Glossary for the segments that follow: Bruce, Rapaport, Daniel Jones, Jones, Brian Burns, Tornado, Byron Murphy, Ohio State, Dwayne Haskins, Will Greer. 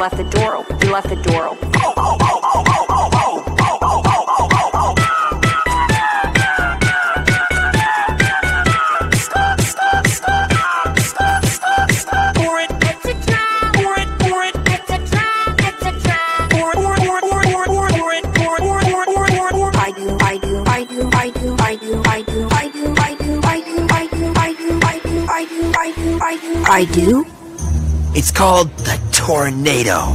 left the door open. You left the door open. Oh, oh, oh, oh, oh, oh, oh, oh, oh, oh, oh, oh, oh. Stop, stop, stop, stop, stop, stop. Pour it, it's a trap. Pour it, it's a trap. It's a trap. Pour it, pour. I do. It's called the Tornado.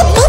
Yep.